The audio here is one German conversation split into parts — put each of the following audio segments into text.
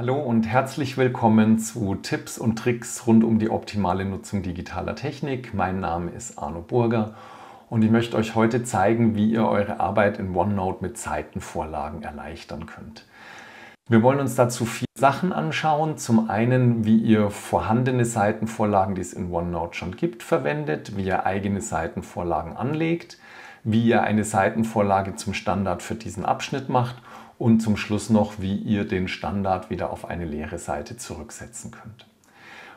Hallo und herzlich willkommen zu Tipps und Tricks rund um die optimale Nutzung digitaler Technik. Mein Name ist Arno Burger und ich möchte euch heute zeigen, wie ihr eure Arbeit in OneNote mit Seitenvorlagen erleichtern könnt. Wir wollen uns dazu vier Sachen anschauen. Zum einen, wie ihr vorhandene Seitenvorlagen, die es in OneNote schon gibt, verwendet, wie ihr eigene Seitenvorlagen anlegt, wie ihr eine Seitenvorlage zum Standard für diesen Abschnitt macht und zum Schluss noch, wie ihr den Standard wieder auf eine leere Seite zurücksetzen könnt.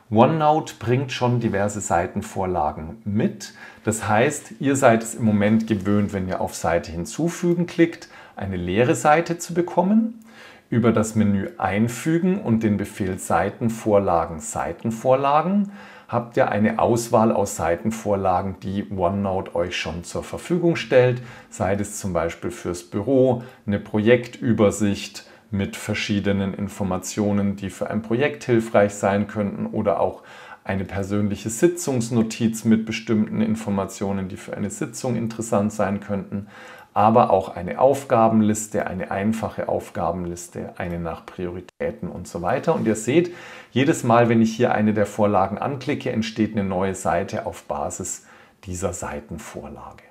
OneNote bringt schon diverse Seitenvorlagen mit. Das heißt, ihr seid es im Moment gewöhnt, wenn ihr auf Seite hinzufügen klickt, eine leere Seite zu bekommen, über das Menü Einfügen und den Befehl Seitenvorlagen, Seitenvorlagen, habt ihr eine Auswahl aus Seitenvorlagen, die OneNote euch schon zur Verfügung stellt, sei es zum Beispiel fürs Büro, eine Projektübersicht mit verschiedenen Informationen, die für ein Projekt hilfreich sein könnten, oder auch eine persönliche Sitzungsnotiz mit bestimmten Informationen, die für eine Sitzung interessant sein könnten, aber auch eine Aufgabenliste, eine einfache Aufgabenliste, eine nach Prioritäten und so weiter. Und ihr seht, jedes Mal, wenn ich hier eine der Vorlagen anklicke, entsteht eine neue Seite auf Basis dieser Seitenvorlage.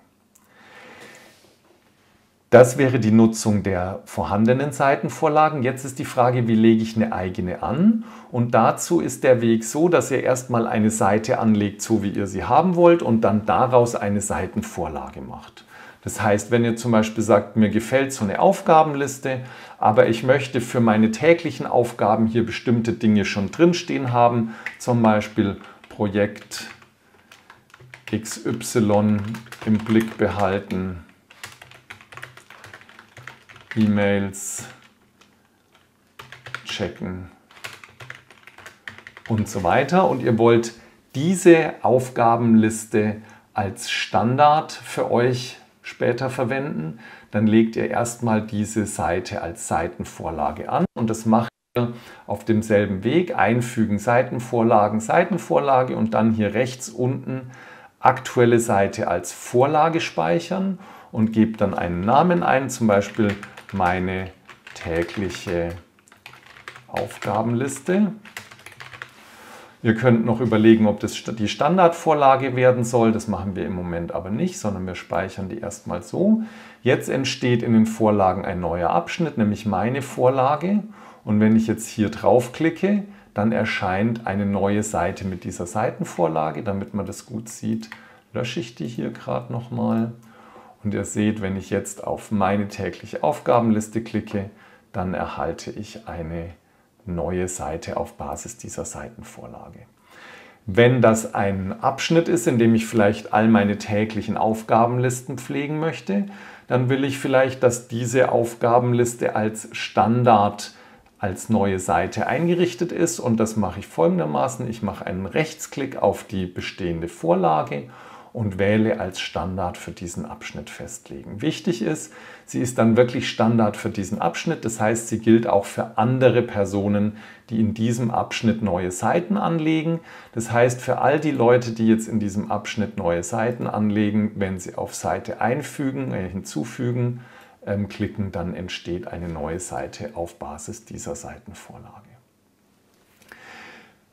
Das wäre die Nutzung der vorhandenen Seitenvorlagen. Jetzt ist die Frage, wie lege ich eine eigene an? Und dazu ist der Weg so, dass ihr erstmal eine Seite anlegt, so wie ihr sie haben wollt, und dann daraus eine Seitenvorlage macht. Das heißt, wenn ihr zum Beispiel sagt, mir gefällt so eine Aufgabenliste, aber ich möchte für meine täglichen Aufgaben hier bestimmte Dinge schon drinstehen haben, zum Beispiel Projekt XY im Blick behalten, E-Mails checken und so weiter. Und ihr wollt diese Aufgabenliste als Standard für euch später verwenden, dann legt ihr erstmal diese Seite als Seitenvorlage an, und das macht ihr auf demselben Weg: Einfügen, Seitenvorlagen, Seitenvorlage, und dann hier rechts unten aktuelle Seite als Vorlage speichern und gebt dann einen Namen ein, zum Beispiel meine tägliche Aufgabenliste. Ihr könnt noch überlegen, ob das die Standardvorlage werden soll. Das machen wir im Moment aber nicht, sondern wir speichern die erstmal so. Jetzt entsteht in den Vorlagen ein neuer Abschnitt, nämlich meine Vorlage. Und wenn ich jetzt hier drauf klicke, dann erscheint eine neue Seite mit dieser Seitenvorlage. Damit man das gut sieht, lösche ich die hier gerade nochmal. Und ihr seht, wenn ich jetzt auf meine tägliche Aufgabenliste klicke, dann erhalte ich eine neue Seite auf Basis dieser Seitenvorlage. Wenn das ein Abschnitt ist, in dem ich vielleicht all meine täglichen Aufgabenlisten pflegen möchte, dann will ich vielleicht, dass diese Aufgabenliste als Standard als neue Seite eingerichtet ist, und das mache ich folgendermaßen: Ich mache einen Rechtsklick auf die bestehende Vorlage und wähle als Standard für diesen Abschnitt festlegen. Wichtig ist, sie ist dann wirklich Standard für diesen Abschnitt. Das heißt, sie gilt auch für andere Personen, die in diesem Abschnitt neue Seiten anlegen. Das heißt, für all die Leute, die jetzt in diesem Abschnitt neue Seiten anlegen, wenn sie auf Seite einfügen, hinzufügen, klicken, dann entsteht eine neue Seite auf Basis dieser Seitenvorlage.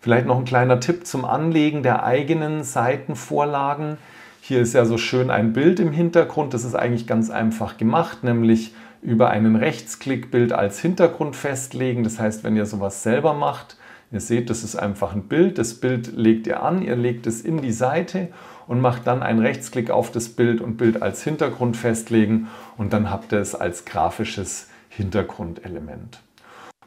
Vielleicht noch ein kleiner Tipp zum Anlegen der eigenen Seitenvorlagen. Hier ist ja so schön ein Bild im Hintergrund. Das ist eigentlich ganz einfach gemacht, nämlich über einen Rechtsklick Bild als Hintergrund festlegen. Das heißt, wenn ihr sowas selber macht, ihr seht, das ist einfach ein Bild. Das Bild legt ihr an, ihr legt es in die Seite und macht dann einen Rechtsklick auf das Bild und Bild als Hintergrund festlegen, und dann habt ihr es als grafisches Hintergrundelement.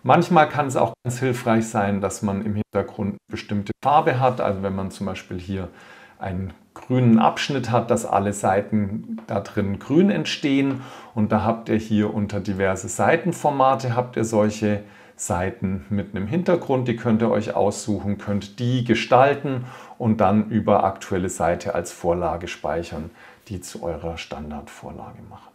Manchmal kann es auch ganz hilfreich sein, dass man im Hintergrund bestimmte Farbe hat. Also wenn man zum Beispiel hier einen grünen Abschnitt hat, dass alle Seiten da drin grün entstehen, und da habt ihr hier unter diverse Seitenformate habt ihr solche Seiten mit einem Hintergrund. Die könnt ihr euch aussuchen, könnt die gestalten und dann über aktuelle Seite als Vorlage speichern, die zu eurer Standardvorlage machen.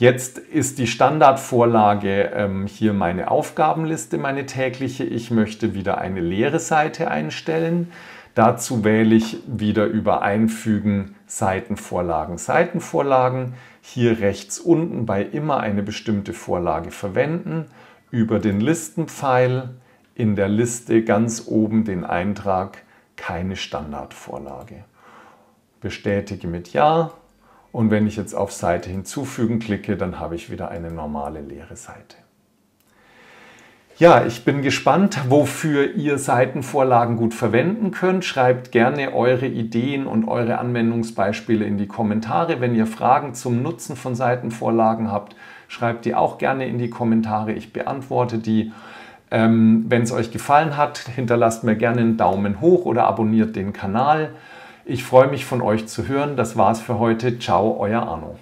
Jetzt ist die Standardvorlage hier meine Aufgabenliste, meine tägliche. Ich möchte wieder eine leere Seite einstellen. Dazu wähle ich wieder über Einfügen, Seitenvorlagen, Seitenvorlagen. Hier rechts unten bei immer eine bestimmte Vorlage verwenden. über den Listenpfeil in der Liste ganz oben den Eintrag keine Standardvorlage. Bestätige mit Ja und wenn ich jetzt auf Seite hinzufügen klicke, dann habe ich wieder eine normale leere Seite. Ja, ich bin gespannt, wofür ihr Seitenvorlagen gut verwenden könnt. Schreibt gerne eure Ideen und eure Anwendungsbeispiele in die Kommentare. Wenn ihr Fragen zum Nutzen von Seitenvorlagen habt, schreibt die auch gerne in die Kommentare. Ich beantworte die. Wenn es euch gefallen hat, hinterlasst mir gerne einen Daumen hoch oder abonniert den Kanal. Ich freue mich, von euch zu hören. Das war's für heute. Ciao, euer Arno.